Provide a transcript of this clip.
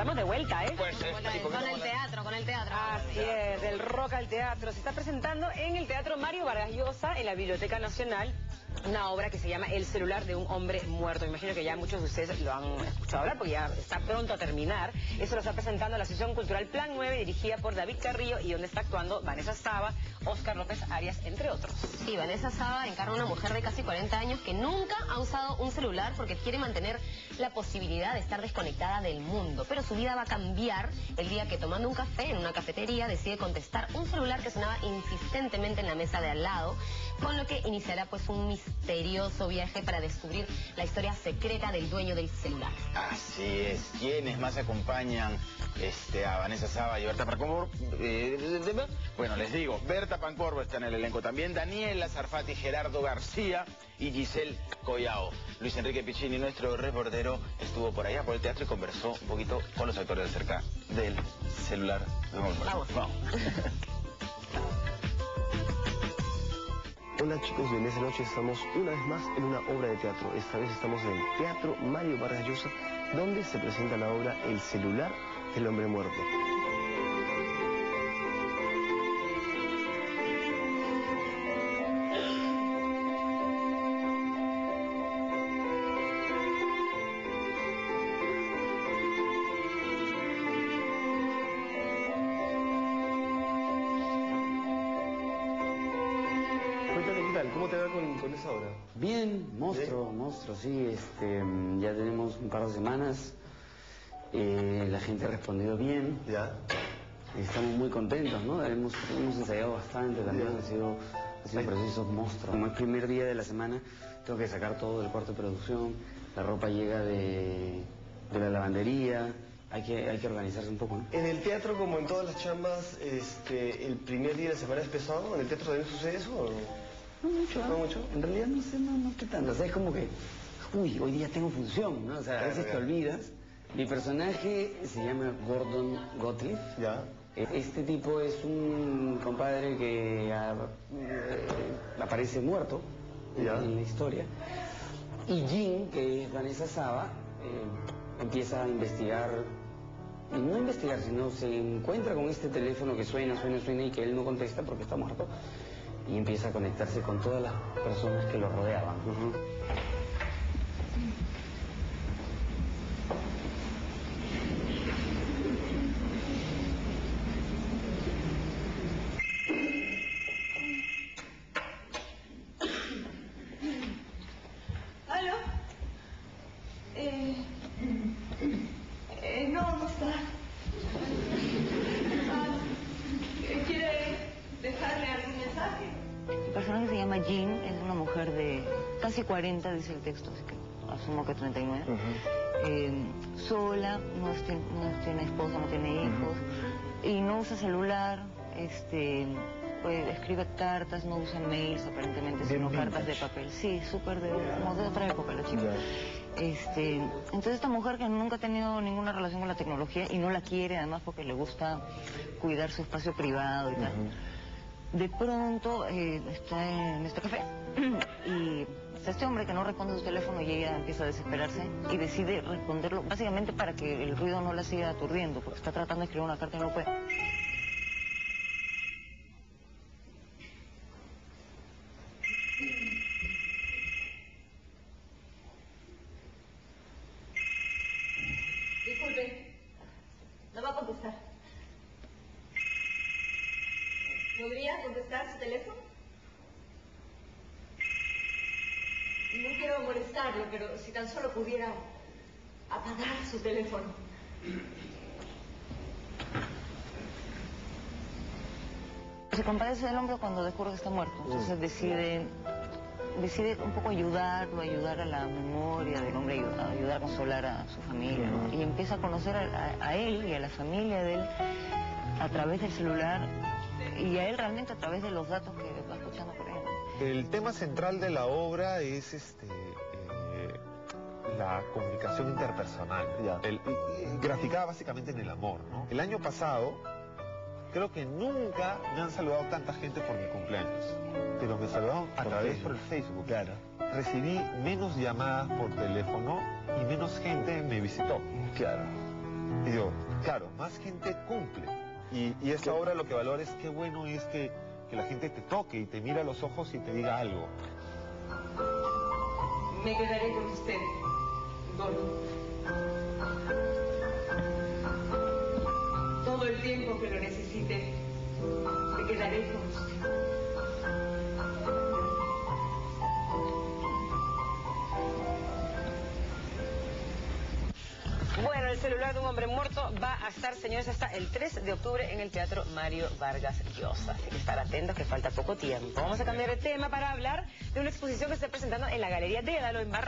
estamos de vuelta, ¿eh? Pues con el teatro. Así es, del rock al teatro. Se está presentando en el Teatro Mario Vargas Llosa, en la Biblioteca Nacional, una obra que se llama El celular de un hombre muerto. Me imagino que ya muchos de ustedes lo han escuchado hablar porque ya está pronto a terminar. Eso lo está presentando la sesión cultural Plan 9, dirigida por David Carrillo, y donde está actuando Vanessa Saba, Oscar López Arias, entre otros. Sí, Vanessa Saba encarna a una mujer de casi 40 años que nunca ha usado un celular porque quiere mantener la posibilidad de estar desconectada del mundo. Pero su vida va a cambiar el día que, tomando un café en una cafetería, decide contestar un celular que sonaba insistentemente en la mesa de al lado, con lo que iniciará pues un misterioso viaje para descubrir la historia secreta del dueño del celular. Así es. ¿Quiénes más acompañan a Vanessa Saba y Berta Pancorvo? Bueno, les digo, Berta Pancorvo está en el elenco también, Daniela Zarfati, Gerardo García y Giselle Collao. Luis Enrique Pichini, nuestro reportero, estuvo por allá por el teatro y conversó un poquito con los actores acerca del celular. Vamos. Hola chicos, en esta noche estamos una vez más en una obra de teatro. Esta vez estamos en el Teatro Mario Vargas Llosa, donde se presenta la obra El celular del hombre muerto. ¿Cómo te va con esa obra? Bien, monstruo, sí. Ya tenemos un par de semanas. La gente ha respondido bien. Ya. Estamos muy contentos, ¿no? Hemos ensayado bastante también. Ha sido un proceso monstruo. Como el primer día de la semana, tengo que sacar todo del cuarto de producción. La ropa llega de la lavandería. Hay que organizarse un poco, ¿no? En el teatro, como en todas las chambas, el primer día de la semana es pesado. ¿En el teatro también sucede eso? No mucho. En realidad no sé, no qué tanto. O sea, es como que, hoy día tengo función, ¿no? O sea, a veces te olvidas. Mi personaje se llama Gordon Gottlieb. Ya. Este tipo es un compadre que aparece muerto en la historia. Y Jean, que es Vanessa Saba, empieza a investigar. Y no investigar, sino se encuentra con este teléfono que suena y que él no contesta porque está muerto. Y empieza a conectarse con todas las personas que lo rodeaban. ¿Aló? No está. ¿Quiere dejarle algún mensaje? El personaje se llama Jean, es una mujer de casi 40, dice el texto, así que asumo que 39. Sola, no tiene esposa, no tiene hijos, y no usa celular, pues, escribe cartas, no usa mails, aparentemente, sino cartas de papel. Sí, súper como de otra época la chica. Entonces esta mujer que nunca ha tenido ninguna relación con la tecnología y no la quiere, además porque le gusta cuidar su espacio privado y tal. De pronto está en este café y está este hombre que no responde su teléfono y ella empieza a desesperarse y decide responderlo básicamente para que el ruido no la siga aturdiendo, porque está tratando de escribir una carta y no puede. Disculpe, no va a contestar. ¿Podría contestar su teléfono? No quiero molestarlo, pero si tan solo pudiera apagar su teléfono. Se compadece del hombre cuando descubre que está muerto. Entonces decide un poco ayudarlo, ayudar a la memoria del hombre, ayudar a consolar a su familia, ¿no? Y empieza a conocer a él y a la familia de él a través del celular, y a él realmente a través de los datos que va escuchando por él. El tema central de la obra es la comunicación interpersonal, graficada básicamente en el amor, ¿no? El año pasado, creo que nunca me han saludado tanta gente por mi cumpleaños, pero me saludaron a través por el Facebook. Claro. Recibí menos llamadas por teléfono y menos gente me visitó. Claro. Y yo, claro, más gente cumple. Y esta obra lo que valora es qué bueno es que la gente te toque y te mira a los ojos y te diga algo. Me quedaré con usted, Gordon. Todo el tiempo que lo necesite, me quedaré con usted. Bueno, El celular de un hombre muerto va a estar, señores, hasta el 3 de octubre en el Teatro Mario Vargas Llosa. Así que estar atentos, que falta poco tiempo. Vamos a cambiar de tema para hablar de una exposición que se está presentando en la Galería Dédalo en Barranquilla.